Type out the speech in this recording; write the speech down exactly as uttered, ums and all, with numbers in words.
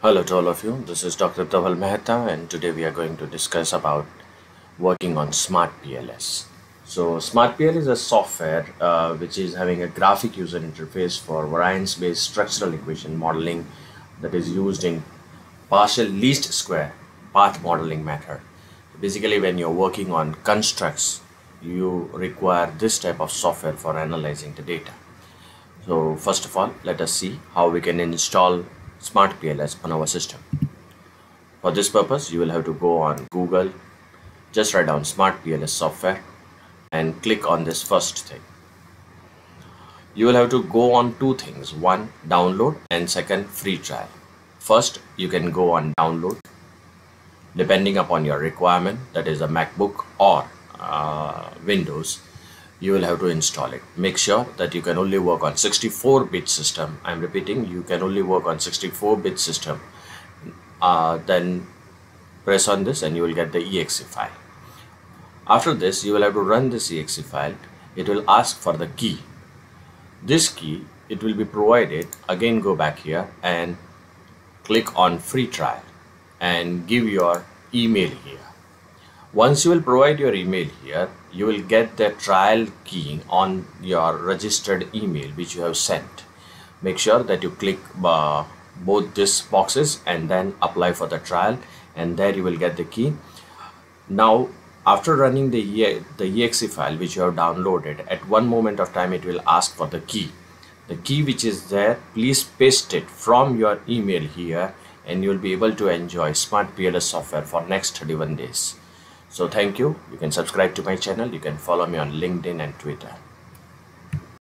Hello to all of you, this is Doctor Dhaval Maheta, and today we are going to discuss about working on SmartPLS. So SmartPLS is a software uh, which is having a graphic user interface for variance based structural equation modeling that is used in partial least square path modeling method. Basically, when you're working on constructs, you require this type of software for analyzing the data. So first of all, let us see how we can install SmartPLS on our system. For this purpose, you will have to go on Google, just write down SmartPLS software and click on this first thing. You will have to go on two things: one, download, and second, free trial. First, you can go on download depending upon your requirement, that is a MacBook or uh, Windows. You will have to install it. Make sure that you can only work on sixty-four bit system. I'm repeating, you can only work on sixty-four bit system. Uh, then press on this and you will get the E X E file. After this, you will have to run this E X E file. It will ask for the key. This key, it will be provided. Again, go back here and click on free trial and give your email here. Once you will provide your email here, you will get the trial key on your registered email which you have sent. Make sure that you click uh, both these boxes and then apply for the trial, and there you will get the key. Now, after running the, e the E X E file which you have downloaded, at one moment of time it will ask for the key. The key which is there, please paste it from your email here, and you will be able to enjoy SmartPLS software for next thirty-one days. So thank you. You can subscribe to my channel. You can follow me on LinkedIn and Twitter.